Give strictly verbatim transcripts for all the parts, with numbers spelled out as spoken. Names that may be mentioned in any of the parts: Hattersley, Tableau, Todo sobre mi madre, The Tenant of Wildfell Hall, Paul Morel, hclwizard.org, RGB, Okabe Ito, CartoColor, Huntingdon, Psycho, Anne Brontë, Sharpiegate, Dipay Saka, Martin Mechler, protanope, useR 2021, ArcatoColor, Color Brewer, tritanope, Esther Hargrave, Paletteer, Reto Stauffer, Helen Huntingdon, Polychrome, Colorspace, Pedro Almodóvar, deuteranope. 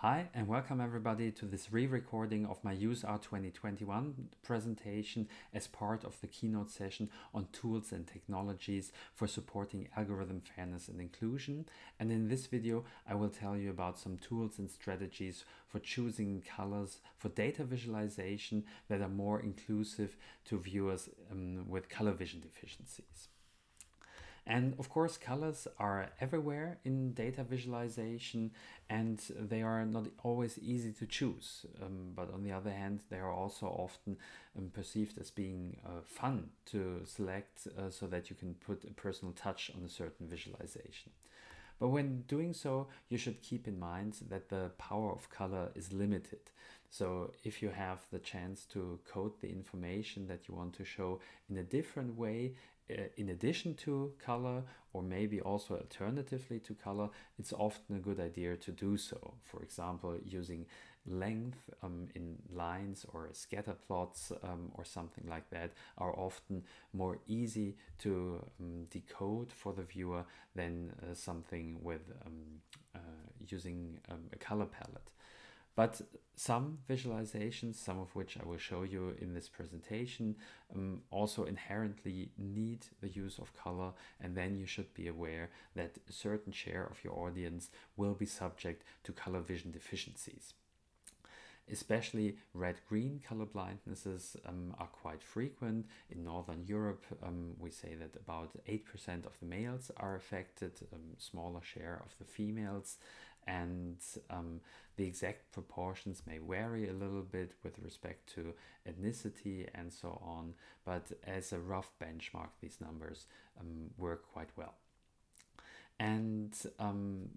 Hi and welcome everybody to this re-recording of my useR twenty twenty-one presentation as part of the keynote session on tools and technologies for supporting algorithm fairness and inclusion. And in this video I will tell you about some tools and strategies for choosing colors for data visualization that are more inclusive to viewers um, with color vision deficiencies. And of course, colors are everywhere in data visualization, and they are not always easy to choose. Um, but on the other hand, they are also often um, perceived as being uh, fun to select uh, so that you can put a personal touch on a certain visualization. But when doing so, you should keep in mind that the power of color is limited. So if you have the chance to code the information that you want to show in a different way, in addition to color, or maybe also alternatively to color, it's often a good idea to do so. For example, using length um, in lines or scatter plots um, or something like that are often more easy to um, decode for the viewer than uh, something with um, uh, using um, a color palette. But some visualizations, some of which I will show you in this presentation, um, also inherently need the use of color, and then you should be aware that a certain share of your audience will be subject to color vision deficiencies. Especially red-green color blindnesses um, are quite frequent. In Northern Europe, um, we say that about eight percent of the males are affected, um, smaller share of the females, and um, the exact proportions may vary a little bit with respect to ethnicity and so on, but as a rough benchmark, these numbers um, work quite well. And um,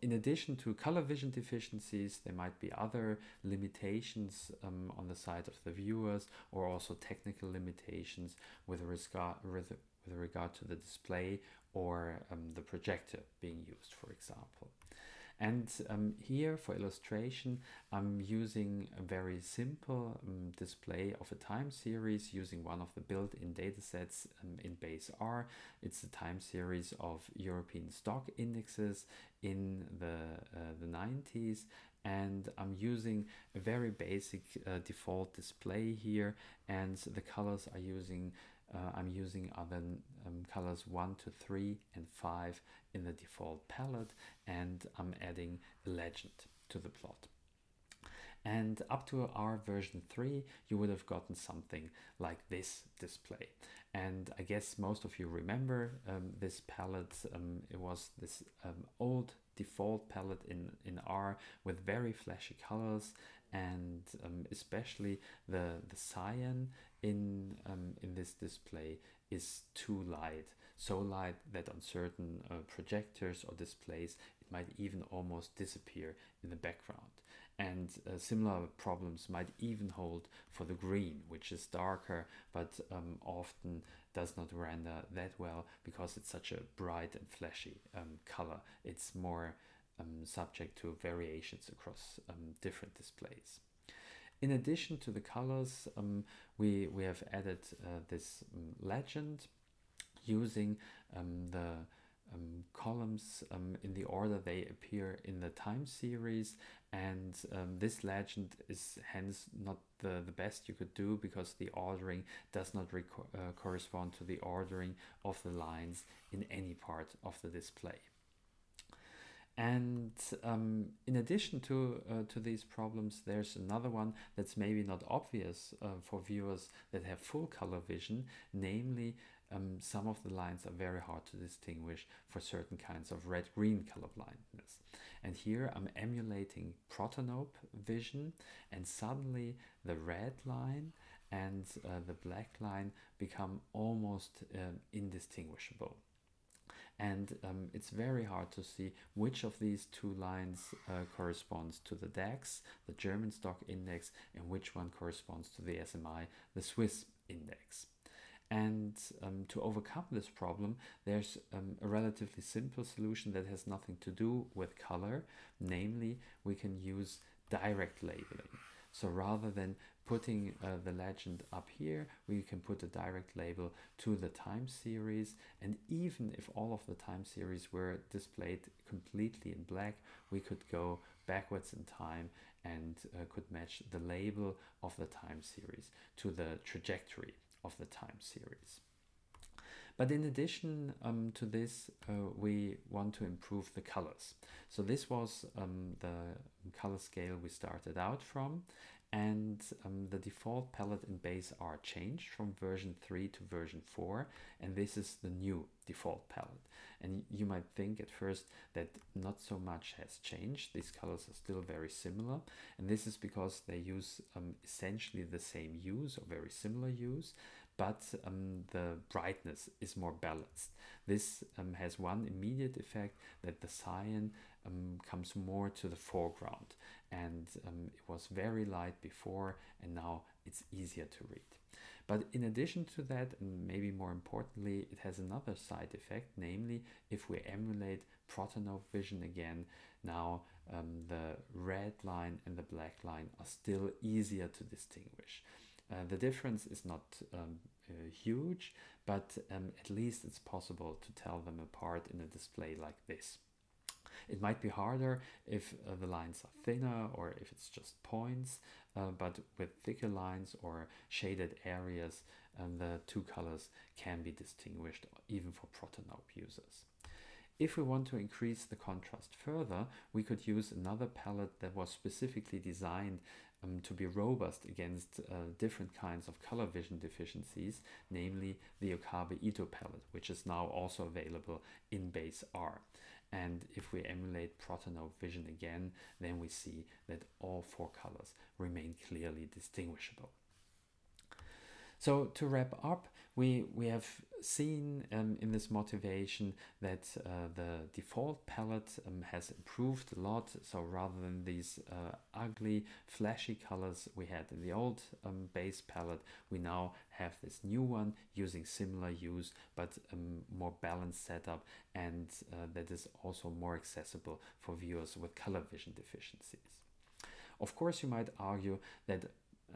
in addition to color vision deficiencies, there might be other limitations um, on the side of the viewers, or also technical limitations with regard, with regard to the display or um, the projector being used, for example. And um, here for illustration, I'm using a very simple um, display of a time series using one of the built-in datasets um, in Base R. It's a time series of European stock indexes in the, uh, the nineties. And I'm using a very basic uh, default display here, and the colors are using Uh, I'm using other um, colors one to three and five in the default palette, and I'm adding a legend to the plot. And up to our version three, you would have gotten something like this display. And I guess most of you remember um, this palette. Um, it was this um, old default palette in, in R with very flashy colors, and um, especially the, the cyan in, um, in this display is too light. So light that on certain uh, projectors or displays, it might even almost disappear in the background. And uh, similar problems might even hold for the green, which is darker, but um, often does not render that well because it's such a bright and flashy um, color. It's more um, subject to variations across um, different displays. In addition to the colors, um, we, we have added uh, this um, legend using um, the Um, columns um, in the order they appear in the time series, and um, this legend is hence not the, the best you could do because the ordering does not uh, correspond to the ordering of the lines in any part of the display. And um, in addition to, uh, to these problems, there's another one that's maybe not obvious uh, for viewers that have full color vision, namely um, some of the lines are very hard to distinguish for certain kinds of red-green color blindness. And here I'm emulating protanope vision, and suddenly the red line and uh, the black line become almost um, indistinguishable. And um, it's very hard to see which of these two lines uh, corresponds to the DAX, the German stock index, and which one corresponds to the S M I, the Swiss index. And um, to overcome this problem, there's um, a relatively simple solution that has nothing to do with color. Namely, we can use direct labeling. So rather than putting uh, the legend up here, we can put a direct label to the time series. And even if all of the time series were displayed completely in black, we could go backwards in time and uh, could match the label of the time series to the trajectory of the time series. But in addition um, to this, uh, we want to improve the colors. So this was um, the color scale we started out from, and um, the default palette and base are changed from version three to version four, and this is the new default palette. And you might think at first that not so much has changed, these colors are still very similar, and this is because they use um, essentially the same hues or very similar hues, but um, the brightness is more balanced. This um, has one immediate effect, that the cyan um, comes more to the foreground, and um, it was very light before and now it's easier to read. But in addition to that, and maybe more importantly, it has another side effect, namely if we emulate protanope vision again, now um, the red line and the black line are still easier to distinguish. Uh, the difference is not um, uh, huge, but um, at least it's possible to tell them apart in a display like this. It might be harder if uh, the lines are thinner or if it's just points, uh, but with thicker lines or shaded areas, um, the two colors can be distinguished even for protanope users. If we want to increase the contrast further, we could use another palette that was specifically designed um, to be robust against uh, different kinds of color vision deficiencies, namely the Okabe Ito palette, which is now also available in base R. And if we emulate protanope vision again, then we see that all four colors remain clearly distinguishable. So to wrap up, we, we have seen um, in this motivation that uh, the default palette um, has improved a lot. So rather than these uh, ugly, flashy colors we had in the old um, base palette, we now have this new one using similar hues, but a um, more balanced setup, and uh, that is also more accessible for viewers with color vision deficiencies. Of course, you might argue that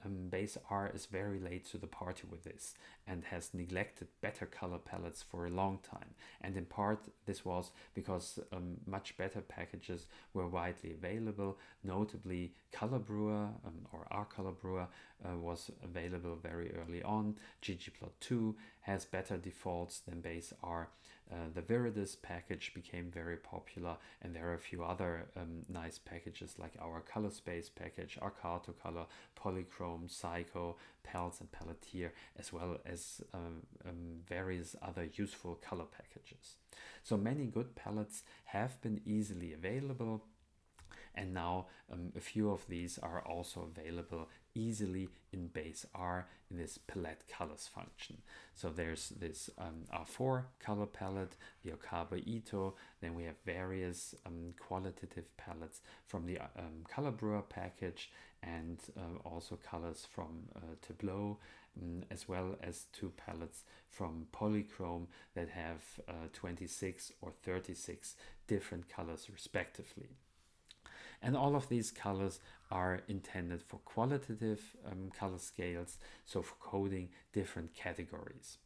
Um, base R is very late to the party with this and has neglected better color palettes for a long time, and in part this was because um, much better packages were widely available, notably Color Brewer um, or R Color Brewer uh, was available very early on, ggplot two has better defaults than base R, uh, the Viridis package became very popular, and there are a few other um, nice packages like our Colorspace package, ArcatoColor, Polychrome, Psycho, Pals and Paletteer, as well as um, um, various other useful color packages. So many good palettes have been easily available, and now um, a few of these are also available easily in base R in this palette colors function. So there's this um, R four color palette, the Okabe Ito, then we have various um, qualitative palettes from the um, Color Brewer package, and uh, also colors from uh, Tableau, um, as well as two palettes from Polychrome that have uh, twenty-six or thirty-six different colors respectively. And all of these colors are intended for qualitative um, color scales, so for coding different categories.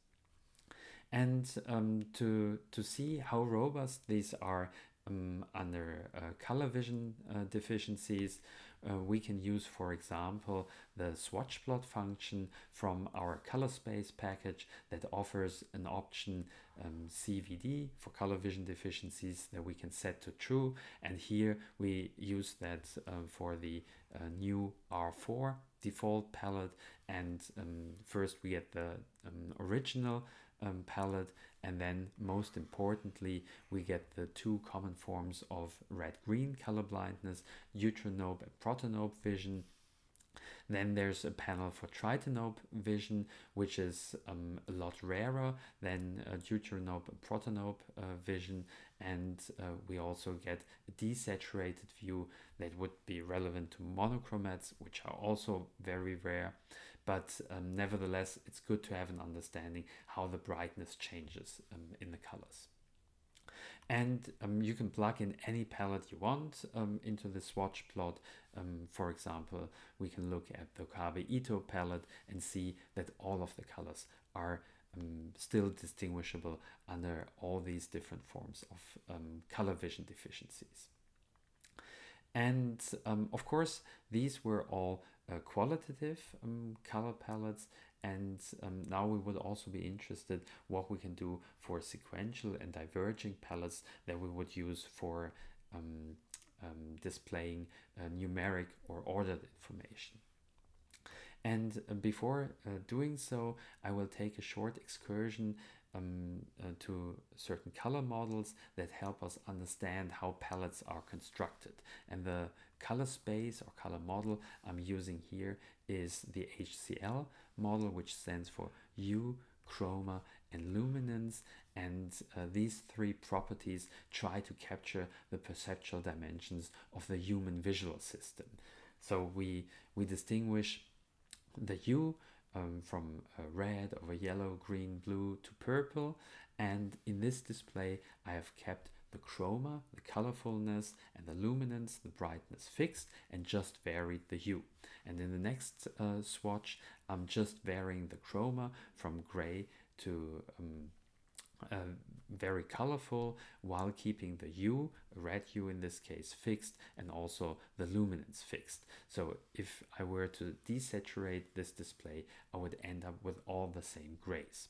And um, to, to see how robust these are um, under uh, color vision uh, deficiencies, uh, we can use, for example, the swatch plot function from our Colorspace package that offers an option Um, C V D for color vision deficiencies that we can set to true, and here we use that uh, for the uh, new R four default palette, and um, first we get the um, original um, palette, and then most importantly we get the two common forms of red-green colorblindness, deuteranope and protanope vision. Then there's a panel for tritanope vision, which is um, a lot rarer than uh, deuteranope and protanope uh, vision, and uh, we also get a desaturated view that would be relevant to monochromats, which are also very rare, but um, nevertheless it's good to have an understanding how the brightness changes um, in the colors. And um, you can plug in any palette you want um, into the swatch plot. Um, for example, we can look at the Okabe Ito palette and see that all of the colors are um, still distinguishable under all these different forms of um, color vision deficiencies. And um, of course, these were all uh, qualitative um, color palettes. And um, now we would also be interested what we can do for sequential and diverging palettes that we would use for um, um, displaying uh, numeric or ordered information. And uh, before uh, doing so, I will take a short excursion Um, uh, to certain color models that help us understand how palettes are constructed. And the color space or color model I'm using here is the H C L model, which stands for hue, chroma, and luminance. And uh, these three properties try to capture the perceptual dimensions of the human visual system. So we, we distinguish the hue Um, from uh, red over yellow, green, blue to purple. And in this display, I have kept the chroma, the colorfulness, and the luminance, the brightness fixed, and just varied the hue. And in the next uh, swatch, I'm just varying the chroma from gray to um, uh, very colorful, while keeping the hue, red hue in this case, fixed, and also the luminance fixed. So if I were to desaturate this display, I would end up with all the same grays.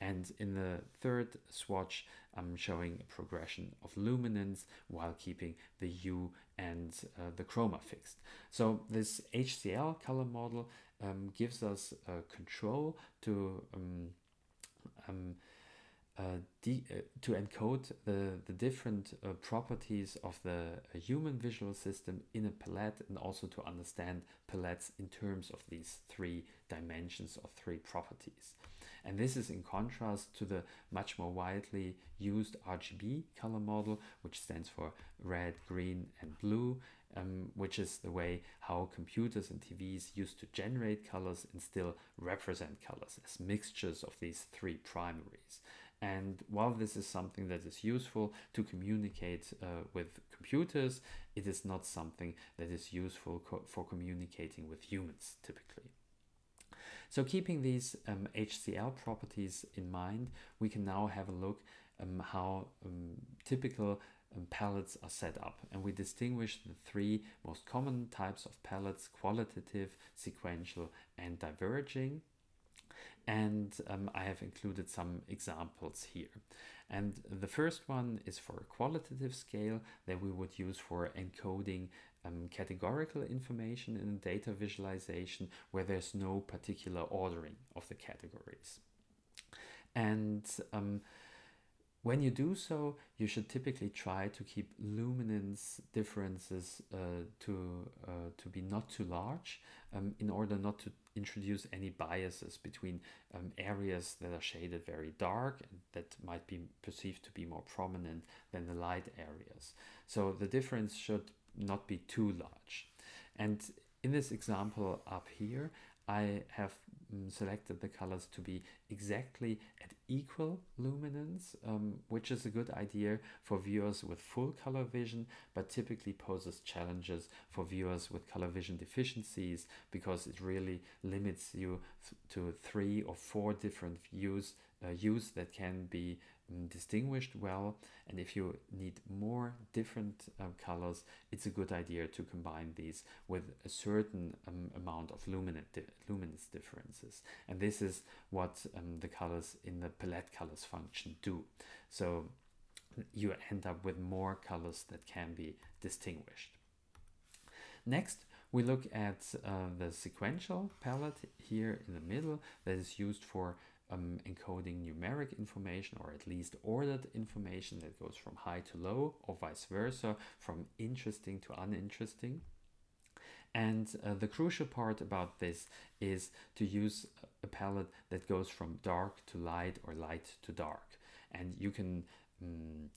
And in the third swatch, I'm showing a progression of luminance while keeping the hue and uh, the chroma fixed. So this H C L color model um, gives us uh, control to um, um, Uh, de uh, to encode the, the different uh, properties of the uh, human visual system in a palette, and also to understand palettes in terms of these three dimensions or three properties. And this is in contrast to the much more widely used R G B color model, which stands for red, green, and blue, um, which is the way how computers and T Vs used to generate colors and still represent colors as mixtures of these three primaries. And while this is something that is useful to communicate uh, with computers, it is not something that is useful co for communicating with humans typically. So keeping these um, H C L properties in mind, we can now have a look um, how um, typical um, palettes are set up. And we distinguish the three most common types of palettes: qualitative, sequential, and diverging. And um, I have included some examples here. And the first one is for a qualitative scale that we would use for encoding um, categorical information in data visualization where there's no particular ordering of the categories. And um, when you do so, you should typically try to keep luminance differences uh, to, uh, to be not too large um, in order not to introduce any biases between um, areas that are shaded very dark and that might be perceived to be more prominent than the light areas. So the difference should not be too large. And in this example up here, I have um, selected the colors to be exactly at equal luminance, um, which is a good idea for viewers with full color vision, but typically poses challenges for viewers with color vision deficiencies, because it really limits you th to three or four different views uh, hues that can be um, distinguished well. And if you need more different uh, colors, it's a good idea to combine these with a certain um, amount of luminance di luminance differences. And this is what um, the colors in the palette colors function do. So you end up with more colors that can be distinguished. Next, we look at uh, the sequential palette here in the middle that is used for um, encoding numeric information, or at least ordered information that goes from high to low or vice versa, from interesting to uninteresting. And uh, the crucial part about this is to use a palette that goes from dark to light or light to dark. And you can um,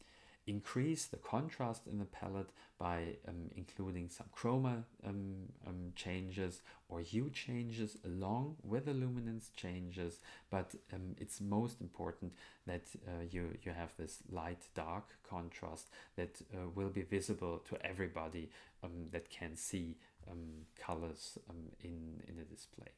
increase the contrast in the palette by um, including some chroma um, um, changes or hue changes along with the luminance changes. But um, it's most important that uh, you, you have this light-dark contrast that uh, will be visible to everybody um, that can see Um, colors um, in, in a display.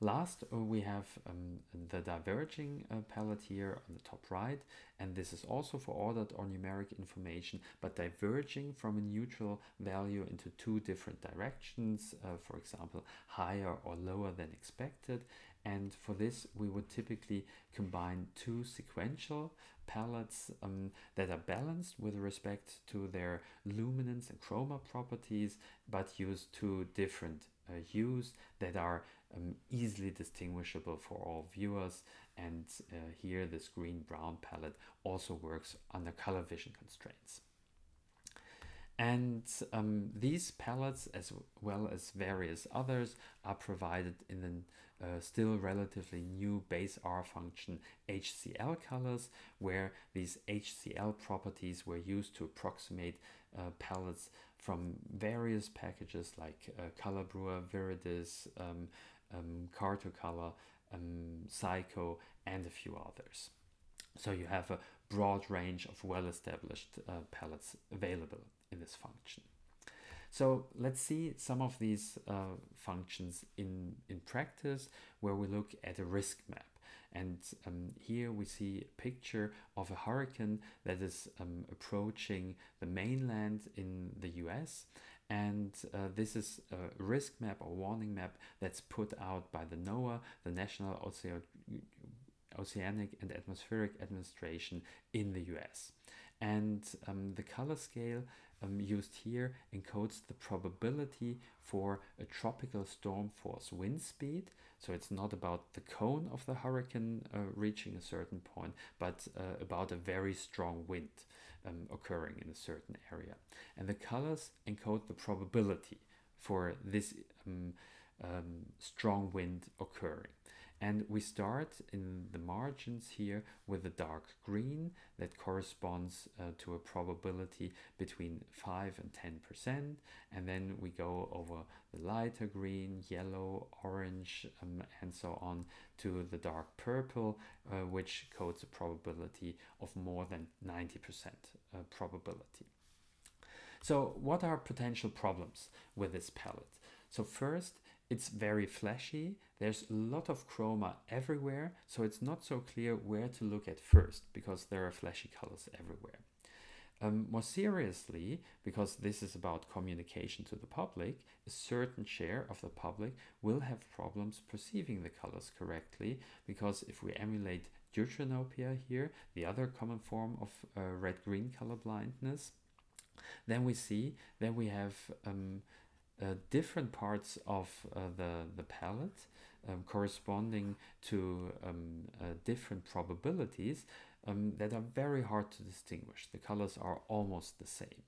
Last, we have um, the diverging uh, Paletteer on the top right, and this is also for ordered or numeric information, but diverging from a neutral value into two different directions, uh, for example, higher or lower than expected. And for this, we would typically combine two sequential palettes um, that are balanced with respect to their luminance and chroma properties, but use two different uh, hues that are um, easily distinguishable for all viewers. And uh, here, this green-brown palette also works under color vision constraints. And um, these palettes, as well as various others, are provided in the uh, still relatively new base R function H C L colors, where these H C L properties were used to approximate uh, palettes from various packages like uh, Color Brewer, Viridis, um, um, CartoColor, um, Psycho, and a few others. So you have a broad range of well-established uh, palettes available in this function. So let's see some of these uh, functions in, in practice, where we look at a risk map. And um, here we see a picture of a hurricane that is um, approaching the mainland in the U S. And uh, this is a risk map or warning map that's put out by the NOAA, the National Ocean Oceanic and Atmospheric Administration in the U S. And um, the color scale um, used here encodes the probability for a tropical storm force wind speed. So it's not about the cone of the hurricane uh, reaching a certain point, but uh, about a very strong wind um, occurring in a certain area. And the colors encode the probability for this um, um, strong wind occurring. And we start in the margins here with the dark green that corresponds uh, to a probability between five and ten percent. And then we go over the lighter green, yellow, orange, um, and so on to the dark purple, uh, which codes a probability of more than ninety percent uh, probability. So what are potential problems with this palette? So first, it's very flashy. There's a lot of chroma everywhere, so it's not so clear where to look at first, because there are flashy colors everywhere. Um, more seriously, because this is about communication to the public, a certain share of the public will have problems perceiving the colors correctly, because if we emulate deuteranopia here, the other common form of uh, red-green color blindness, then we see that we have um, uh, different parts of uh, the, the palette um, corresponding to um, uh, different probabilities um, that are very hard to distinguish. The colors are almost the same.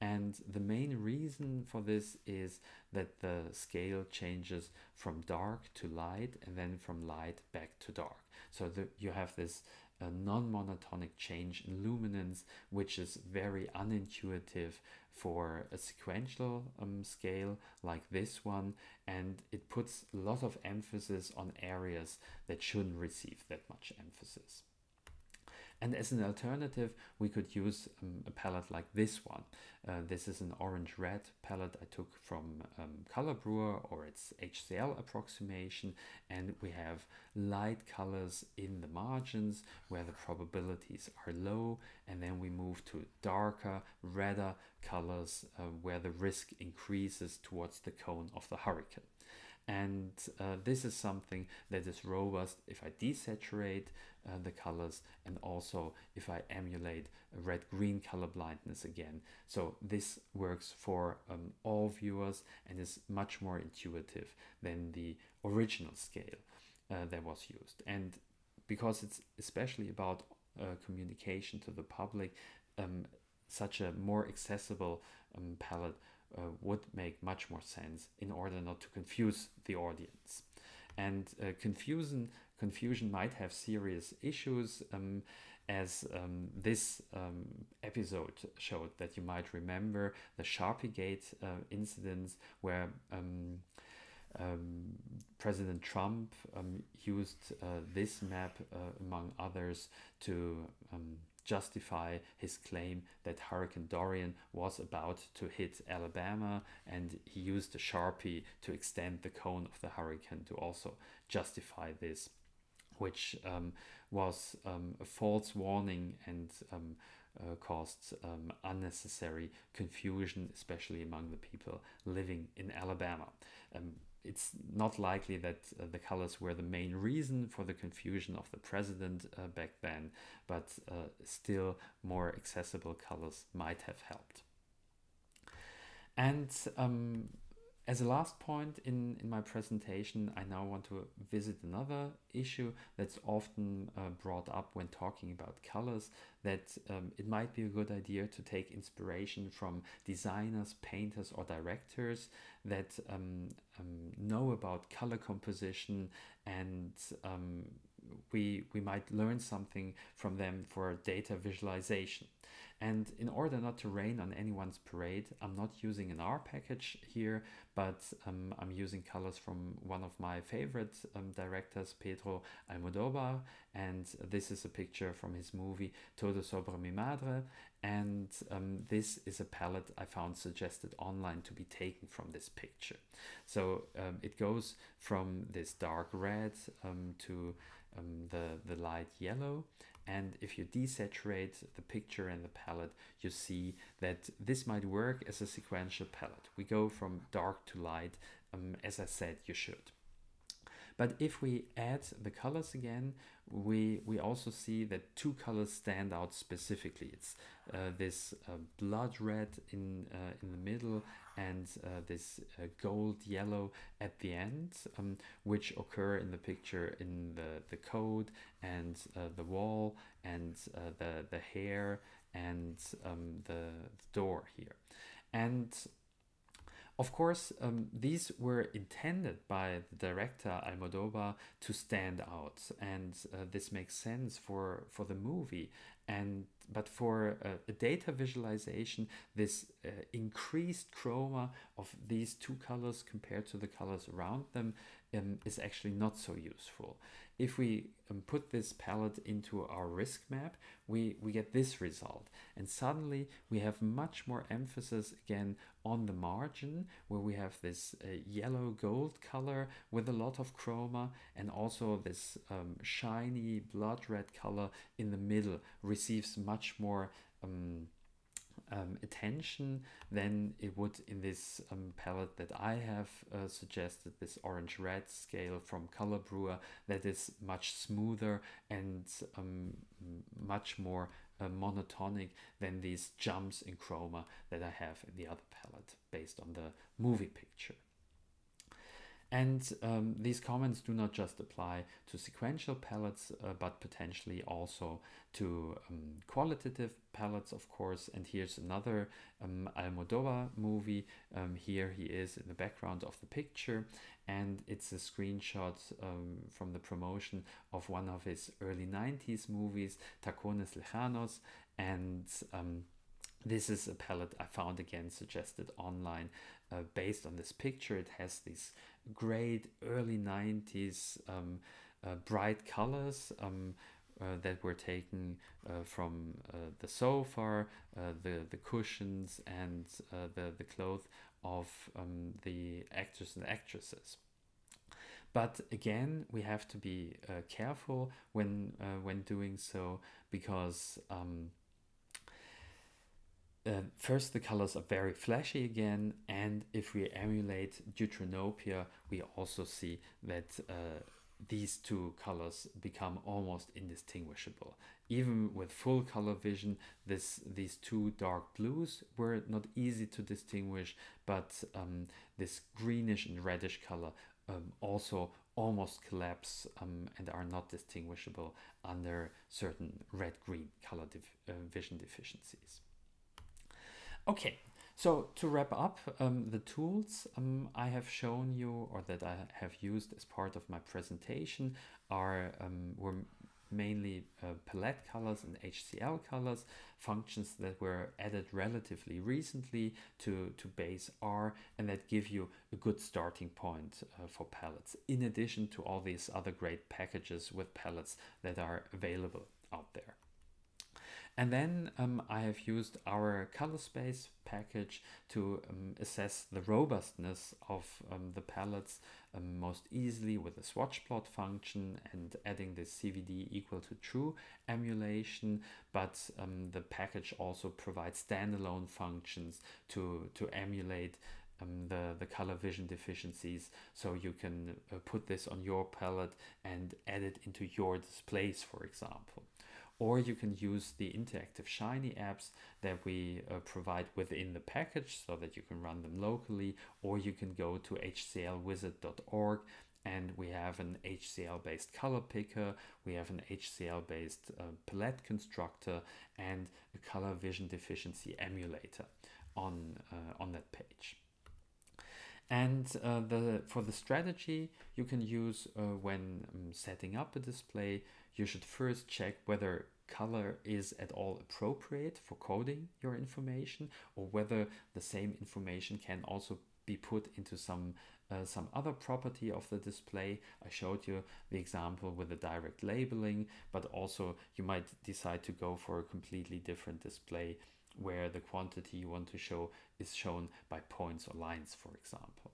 And the main reason for this is that the scale changes from dark to light and then from light back to dark. So the, you have this uh, non-monotonic change in luminance, which is very unintuitive for a sequential um, scale like this one. And it puts a lot of emphasis on areas that shouldn't receive that much emphasis. And as an alternative, we could use um, a palette like this one. Uh, this is an orange-red palette I took from um, Color Brewer or its H C L approximation. And we have light colors in the margins where the probabilities are low. And then we move to darker, redder colors uh, where the risk increases towards the cone of the hurricane. And uh, this is something that is robust if I desaturate uh, the colors, and also if I emulate red-green color blindness again. So this works for um, all viewers and is much more intuitive than the original scale uh, that was used. And because it's especially about uh, communication to the public, um, such a more accessible um, palette Uh, would make much more sense in order not to confuse the audience. And uh, confusion confusion might have serious issues, um, as um, this um, episode showed that you might remember the Sharpiegate uh, incidents, where um, um, President Trump um, used uh, this map, uh, among others, to um, justify his claim that Hurricane Dorian was about to hit Alabama, and he used the Sharpie to extend the cone of the hurricane to also justify this, which um, was um, a false warning and um, uh, caused um, unnecessary confusion, especially among the people living in Alabama. Um, it's not likely that uh, the colors were the main reason for the confusion of the president uh, back then, but uh, still more accessible colors might have helped. And um, as a last point in, in my presentation, I now want to visit another issue that's often uh, brought up when talking about colors, that um, it might be a good idea to take inspiration from designers, painters, or directors that um, um, know about color composition, and um, we, we might learn something from them for data visualization. And in order not to rain on anyone's parade, I'm not using an R package here, but um, I'm using colors from one of my favorite um, directors, Pedro Almodóvar, and this is a picture from his movie Todo sobre mi madre, and um, this is a palette I found suggested online to be taken from this picture. So um, it goes from this dark red um, to um, the, the light yellow, and if you desaturate the picture and the palette, you see that this might work as a sequential palette. We go from dark to light, um, as I said you should. But if we add the colors again, we we also see that two colors stand out specifically. It's uh, this uh, blood red in uh, in the middle and uh, this uh, gold yellow at the end, um, which occur in the picture in the the coat and uh, the wall and uh, the the hair and um, the, the door here. And of course, um, these were intended by the director Almodóvar to stand out, and uh, this makes sense for for the movie. And but for uh, a data visualization, this uh, increased chroma of these two colors compared to the colors around them um, is actually not so useful. If we um, put this palette into our risk map, we, we get this result. And suddenly we have much more emphasis again on the margin, where we have this uh, yellow gold color with a lot of chroma, and also this um, shiny blood red color in the middle receives much more um, um, attention than it would in this um, palette that I have uh, suggested, this orange red scale from Color Brewer, that is much smoother and um, much more uh, monotonic than these jumps in chroma that I have in the other palette based on the movie picture. And um, these comments do not just apply to sequential palettes, uh, but potentially also to um, qualitative palettes, of course. And here's another um, Almodóvar movie. Um, here he is in the background of the picture, and it's a screenshot um, from the promotion of one of his early nineties movies, Tacones Lejanos, and um, this is a palette I found again suggested online uh, based on this picture. It has these great early nineties um, uh, bright colors um, uh, that were taken uh, from uh, the sofa, uh, the, the cushions, and uh, the, the clothes of um, the actors and actresses. But again, we have to be uh, careful when, uh, when doing so, because um, Uh, first, the colors are very flashy again, and if we emulate deuteranopia, we also see that uh, these two colors become almost indistinguishable. Even with full color vision, this these two dark blues were not easy to distinguish, but um, this greenish and reddish color um, also almost collapse um, and are not distinguishable under certain red-green color dif- uh, vision deficiencies. Okay, so to wrap up, um, the tools um, I have shown you, or that I have used as part of my presentation, are um, were mainly uh, palette colors and H C L colors, functions that were added relatively recently to, to base R, and that give you a good starting point uh, for palettes, in addition to all these other great packages with palettes that are available out there. And then um, I have used our Colorspace package to um, assess the robustness of um, the palettes um, most easily with the swatch plot function and adding the C V D equal to true emulation. But um, the package also provides standalone functions to, to emulate Um, the, the color vision deficiencies, so you can uh, put this on your palette and add it into your displays, for example. Or you can use the interactive shiny apps that we uh, provide within the package so that you can run them locally, or you can go to h c l wizard dot org and we have an H C L based color picker, we have an H C L based uh, palette constructor and a color vision deficiency emulator on, uh, on that page. And uh, the for the strategy you can use uh, when um, setting up a display, you should first check whether color is at all appropriate for coding your information, or whether the same information can also be put into some uh, some other property of the display. I showed you the example with the direct labeling, but also you might decide to go for a completely different display where the quantity you want to show is shown by points or lines, for example.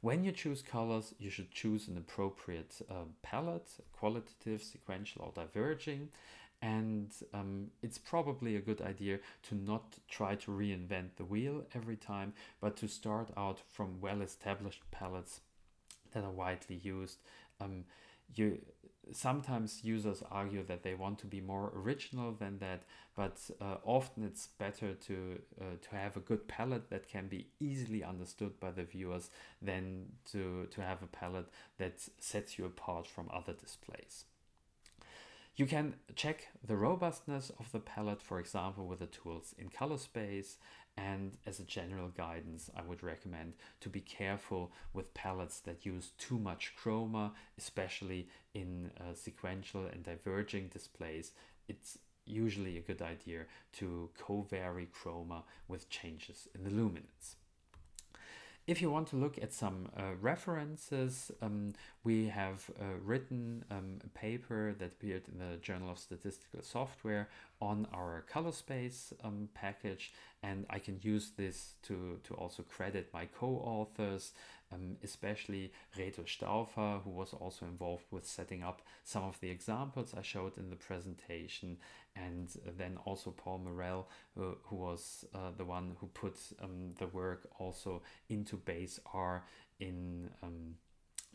When you choose colors, you should choose an appropriate uh, palette, qualitative, sequential, or diverging. And um, it's probably a good idea to not try to reinvent the wheel every time, but to start out from well-established palettes that are widely used. Um, you Sometimes users argue that they want to be more original than that, but uh, often it's better to uh, to have a good palette that can be easily understood by the viewers than to, to have a palette that sets you apart from other displays. You can check the robustness of the palette, for example, with the tools in Colorspace. And as a general guidance, I would recommend to be careful with palettes that use too much chroma, especially in uh, sequential and diverging displays. It's usually a good idea to co-vary chroma with changes in the luminance. If you want to look at some uh, references, um, we have uh, written um, a paper that appeared in the Journal of Statistical Software on our Colorspace um, package, and I can use this to, to also credit my co-authors, um, especially Reto Stauffer, who was also involved with setting up some of the examples I showed in the presentation, and then also Paul Morel, uh, who was uh, the one who put um, the work also into base R in um,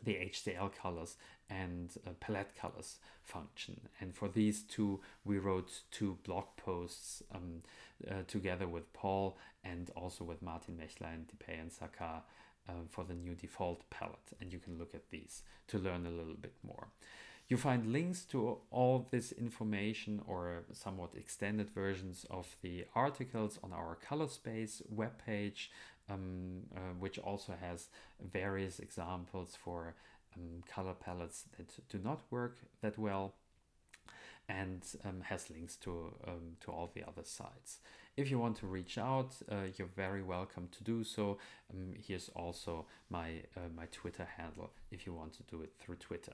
the H C L colors and uh, palette colors function. And for these two, we wrote two blog posts um, uh, together with Paul and also with Martin Mechler and Dipay Saka uh, for the new default palette. And you can look at these to learn a little bit more. You find links to all this information or somewhat extended versions of the articles on our Colorspace webpage, um, uh, which also has various examples for um, color palettes that do not work that well, and um, has links to, um, to all the other sites. If you want to reach out, uh, you're very welcome to do so. Um, here's also my, uh, my Twitter handle if you want to do it through Twitter.